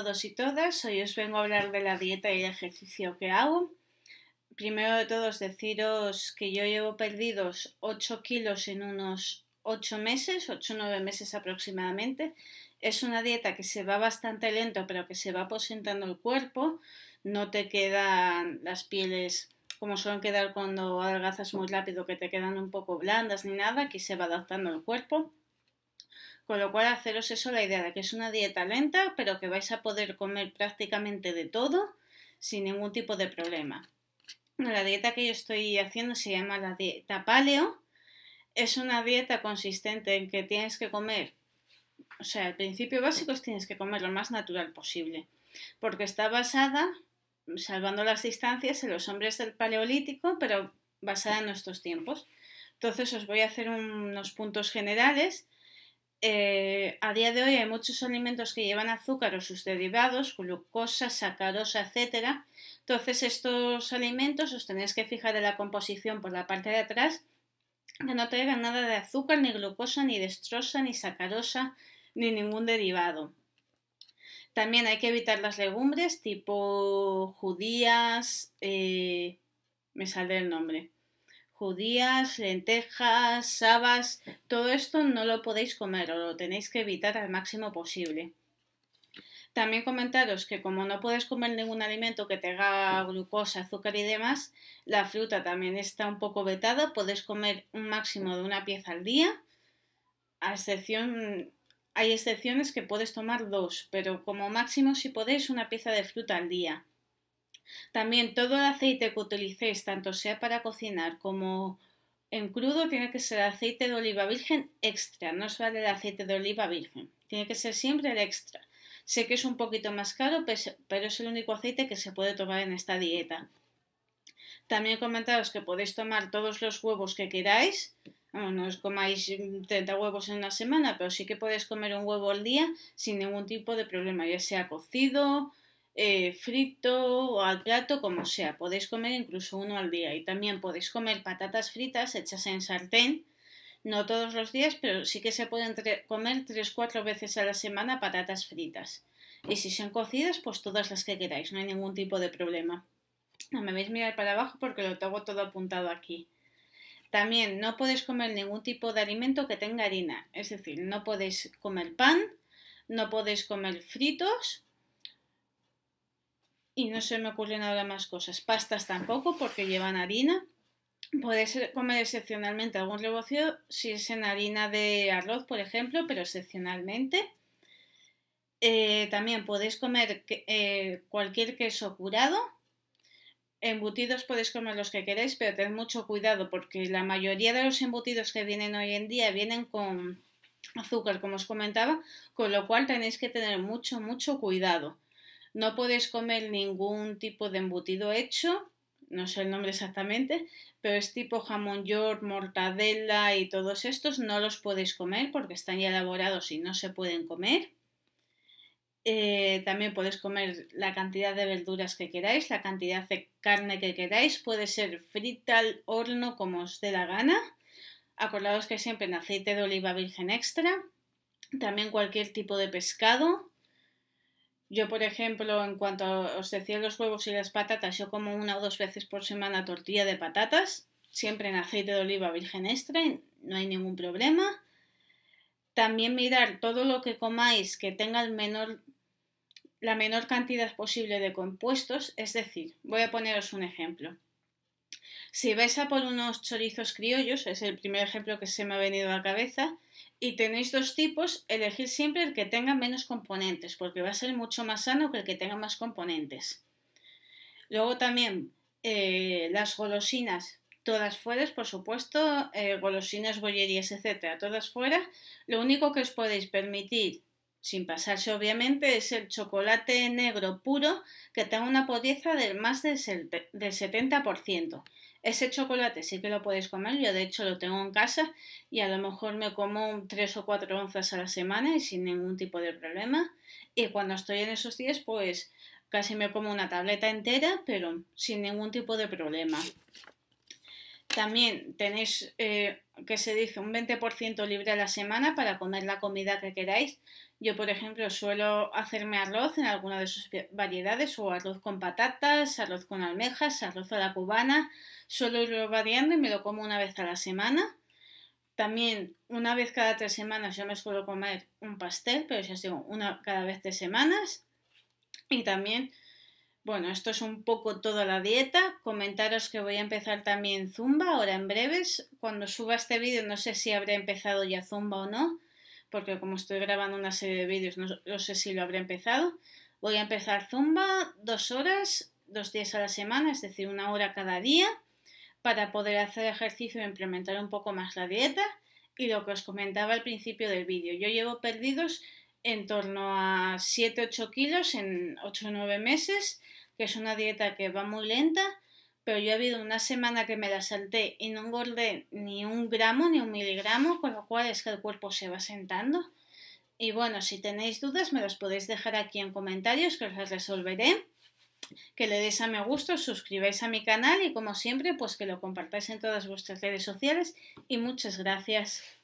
todos y todas, hoy os vengo a hablar de la dieta y el ejercicio que hago. Primero de todo deciros que yo llevo perdidos 8 kilos en unos 8 meses, 8 o 9 meses aproximadamente. Es una dieta que se va bastante lento pero que se va aposentando el cuerpo, no te quedan las pieles como suelen quedar cuando adelgazas muy rápido, que te quedan un poco blandas ni nada, aquí se va adaptando el cuerpo. Con lo cual, haceros eso la idea de que es una dieta lenta, pero que vais a poder comer prácticamente de todo sin ningún tipo de problema. La dieta que yo estoy haciendo se llama la dieta paleo. Es una dieta consistente en que tienes que comer, o sea, el principio básico es tienes que comer lo más natural posible, porque está basada, salvando las distancias, en los hombres del paleolítico, pero basada en nuestros tiempos. Entonces os voy a hacer unos puntos generales. A día de hoy hay muchos alimentos que llevan azúcar o sus derivados, glucosa, sacarosa, etcétera. Entonces estos alimentos os tenéis que fijar en la composición por la parte de atrás, que no traigan nada de azúcar, ni glucosa, ni destrosa, ni sacarosa, ni ningún derivado. También hay que evitar las legumbres tipo judías, me saldrá el nombre, judías, lentejas, habas, todo esto no lo podéis comer o lo tenéis que evitar al máximo posible. También comentaros que como no puedes comer ningún alimento que tenga glucosa, azúcar y demás, la fruta también está un poco vetada, podéis comer un máximo de una pieza al día, a excepción... Hay excepciones que puedes tomar 2, pero como máximo si podéis una pieza de fruta al día. También todo el aceite que utilicéis, tanto sea para cocinar como en crudo, tiene que ser aceite de oliva virgen extra. No os vale el aceite de oliva virgen, tiene que ser siempre el extra. Sé que es un poquito más caro, pero es el único aceite que se puede tomar en esta dieta. También comentaros que podéis tomar todos los huevos que queráis. Bueno, no os comáis 30 huevos en una semana, pero sí que podéis comer un huevo al día sin ningún tipo de problema, ya sea cocido, frito o al plato, como sea. Podéis comer incluso uno al día y también podéis comer patatas fritas hechas en sartén, no todos los días, pero sí que se pueden comer 3 o 4 veces a la semana patatas fritas. Y si son cocidas, pues todas las que queráis, no hay ningún tipo de problema. No me vais a mirar para abajo porque lo tengo todo apuntado aquí. También no podéis comer ningún tipo de alimento que tenga harina, es decir, no podéis comer pan, no podéis comer fritos y no se me ocurren ahora más cosas. Pastas tampoco porque llevan harina. Podéis comer excepcionalmente algún rebozado si es en harina de arroz, por ejemplo, pero excepcionalmente. También podéis comer cualquier queso curado. Embutidos podéis comer los que queréis, pero tened mucho cuidado porque la mayoría de los embutidos que vienen hoy en día vienen con azúcar, como os comentaba, con lo cual tenéis que tener mucho cuidado. No podéis comer ningún tipo de embutido hecho, no sé el nombre exactamente, pero es tipo jamón york, mortadela y todos estos no los podéis comer porque están ya elaborados y no se pueden comer. También podéis comer la cantidad de verduras que queráis, la cantidad de carne que queráis, puede ser frita al horno como os dé la gana. Acordaos que siempre en aceite de oliva virgen extra, también cualquier tipo de pescado. Yo, por ejemplo, en cuanto os decía los huevos y las patatas, yo como 1 o 2 veces por semana tortilla de patatas, siempre en aceite de oliva virgen extra, no hay ningún problema. También mirar todo lo que comáis que tenga la menor cantidad posible de compuestos, es decir, voy a poneros un ejemplo. Si vais a por unos chorizos criollos, es el primer ejemplo que se me ha venido a la cabeza, y tenéis 2 tipos, elegid siempre el que tenga menos componentes, porque va a ser mucho más sano que el que tenga más componentes. Luego también las golosinas, todas fuera, por supuesto, golosinas, bollerías, etcétera, todas fuera. Lo único que os podéis permitir, sin pasarse obviamente, es el chocolate negro puro que tenga una pureza del más del 70%. Ese chocolate sí que lo podéis comer, yo de hecho lo tengo en casa y a lo mejor me como 3 o 4 onzas a la semana y sin ningún tipo de problema. Y cuando estoy en esos días, pues casi me como una tableta entera, pero sin ningún tipo de problema. También tenéis, que se dice, un 20% libre a la semana para comer la comida que queráis. Yo, por ejemplo, suelo hacerme arroz en alguna de sus variedades, o arroz con patatas, arroz con almejas, arroz a la cubana. Suelo irlo variando y me lo como una vez a la semana. También una vez cada 3 semanas yo me suelo comer un pastel, pero ya os digo, una cada vez 3 semanas. Y también, bueno, esto es un poco toda la dieta. Comentaros que voy a empezar también Zumba ahora en breves. Cuando suba este vídeo no sé si habré empezado ya Zumba o no, porque como estoy grabando una serie de vídeos no sé si lo habré empezado. Voy a empezar Zumba 2 horas, 2 días a la semana, es decir, 1 hora cada día, para poder hacer ejercicio e implementar un poco más la dieta. Y lo que os comentaba al principio del vídeo, yo llevo perdidos en torno a 7-8 kilos en 8-9 meses, que es una dieta que va muy lenta, pero yo he habido una semana que me la salté y no engordé ni 1 gramo ni 1 miligramo, con lo cual es que el cuerpo se va sentando. Y bueno, si tenéis dudas me las podéis dejar aquí en comentarios, que os las resolveré. Que le deis a me gusta, os suscribáis a mi canal y como siempre pues que lo compartáis en todas vuestras redes sociales. Y muchas gracias.